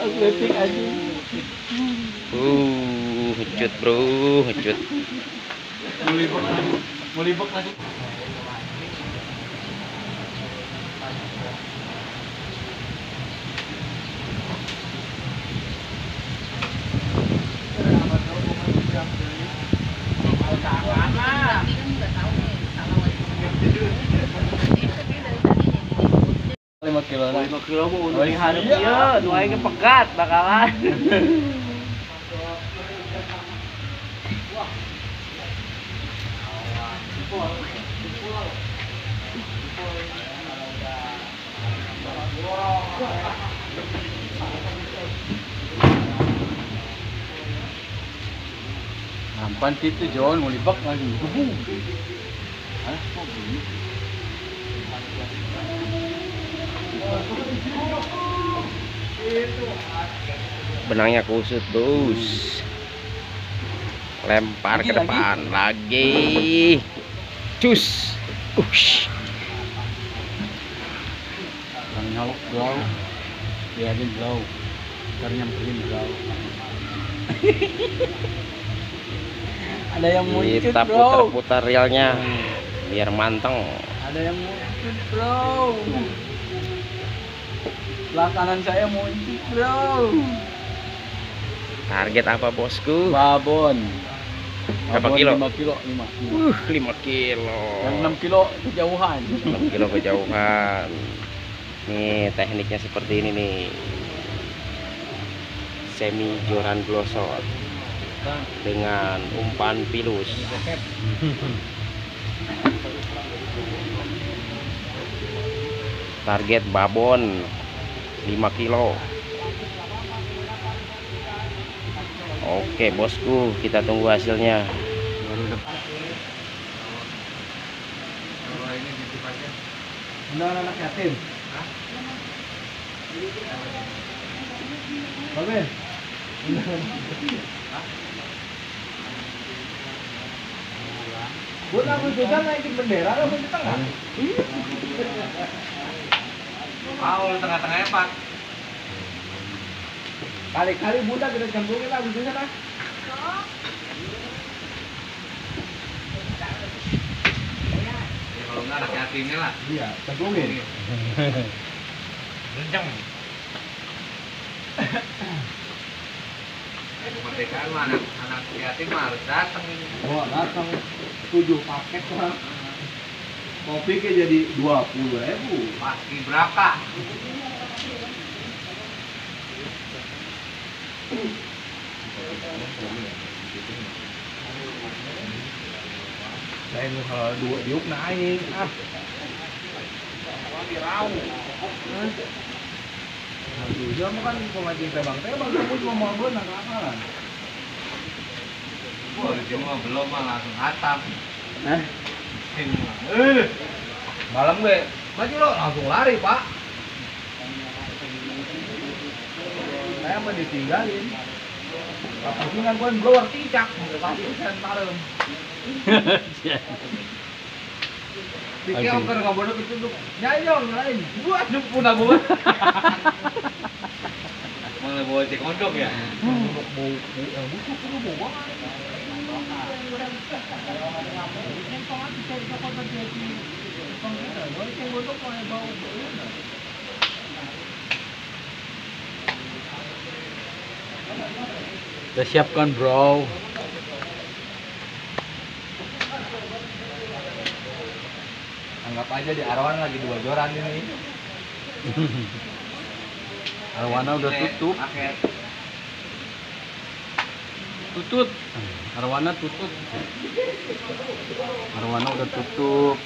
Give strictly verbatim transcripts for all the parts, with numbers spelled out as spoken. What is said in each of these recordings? Atletik aja. Uh, hecut bro, hecut. Mulibok, mulibok lagi. lima kilo untuk diharap iya, dua yang pegat bakalan nampan itu John, mau libak lagi gebung hah, kok bunyi benangnya kusut bos, lempar lagi, ke depan lagi, lagi. Cus ush nyolok blau biarin blau karena nyamperin blau ada yang mau kita putar-putar realnya biar manteng ada yang mau ikut bro. Belah kanan saya muncul bro. Target apa bosku? Babon. Berapa kilo? lima kilo. lima. Uh, lima kilo. Dan enam kilo kejauhan. enam kilo kejauhan. Nih tekniknya seperti ini nih. Semi joran glosor dengan umpan pilus. Target babon lima kilo. Oke bosku, kita tunggu hasilnya. Anak-anak yatim. Bagus. Buat aku juga naikin bendera loh di tengah. Paul tengah-tengahnya Pak. Kali-kali bunda kita jambungin lah bunda lah. Ya, kalau nggak anak yatimnya lah. Iya, jambungin. Renceng. Kemerdekaan mah anak anak yatim harus datang. Oh datang tujuh paket lah. Kopi ke jadi dua puluh ribu. Pasti berapa? Saya mau kalau dua diuk naik ah. Dirau. Aduh, dia makan pemancing tebang-tebang, kamu cuma mau gue nangkap-nangkap. Wah, dia mau belum mah langsung hatam. Hah? Eh, malam gue maju lo langsung lari pak. Saya mau ditinggalin. Papungan gue blower ticak, pasti sentarem. Dikau karena bodoh ketunduk, nyayong lain, buat jemput aku. Malah bawa cek kondok ya. Bau, yang busuk itu bawa. Kita siapkan bro. Anggap aja di Arwana lagi dua joran ini. Arwana udah tutup. Tutut. Arwana tutup. Arwana udah tutup.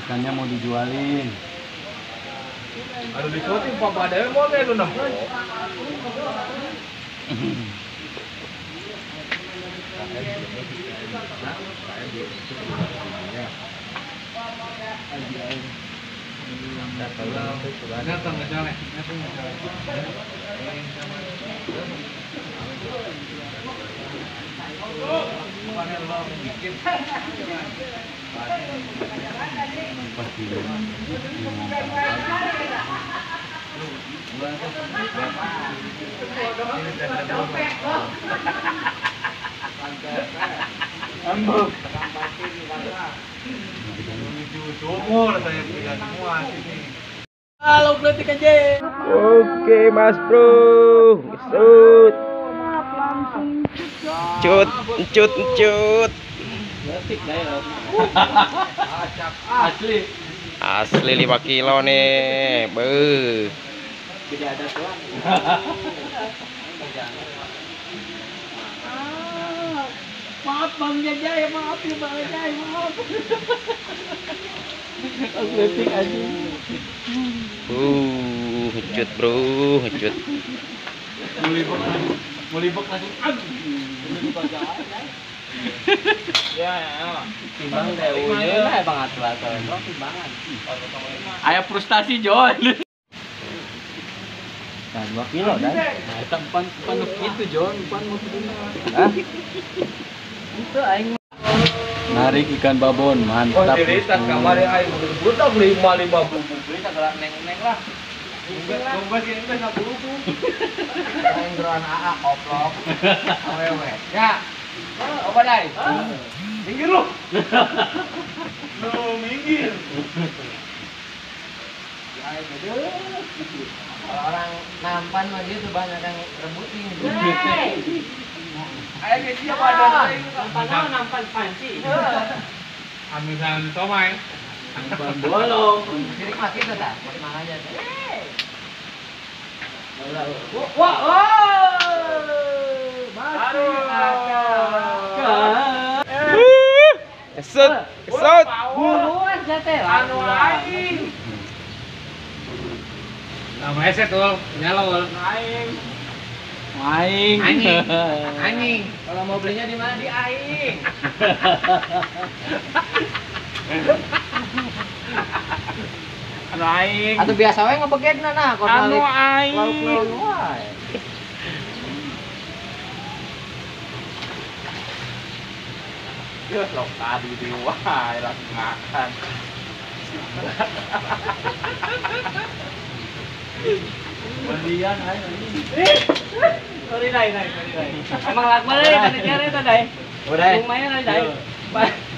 Ikannya mau dijualin. Aduh disuatin papa dewe mau kayak dong. Ambuk. Menuju sumur saya bilang semua sini. Halo Bletik aja. Oke Mas Bro. Cut. Cut, cut, cut. Bletik daya. Asli. Asli lima kilo nih. Beuh. Tidak ada tuan. Maaf Bang Jajay, maaf ya Bang Jajay, maaf. Atletik aja. Uh, hucut bro, hucut. Mulibok, mulibok langsung aduh. Ya, timbang dewunya Bang Atlas, bro timbangan. Aya frustasi John. Nah, dua kilo dan tempat panuk itu John, pan mau begini. Itu aing narik ikan babon mantap. Kualitas kamar aing budak beli lima ribu beli segala neng-neng lah. Lomba sih itu enam puluh. Aing Joran A A oplok. Awewe. Ya. Apa dai? Minggir lu. Lu minggir. Aing gede. Kalau orang nampan mah gitu banyak yang rebutin. Ayo jadi apa ada nampan nampan panci. Amisan somai. Nampan bolong. Sirik mati tuh dah. Mang aja. Wah, baru kakak. Kesut, kesut. Buruan jateh. Anu lagi. Nama eset tuh, nyalol. Naik. Aing. Anjing. Anjing. Kalau mau belinya di mana? Di aing. Anu aing. Atau biasa wae ngebegedna nah korban. Anu aing. Lauk-lauk wae. Yo sok tadi di wae langsung makan. Belian aing ini. Sorry, Dai, Dai, Dai. Emang lakban, Dai, tadi cara itu, Dai. Lumayan, Dai.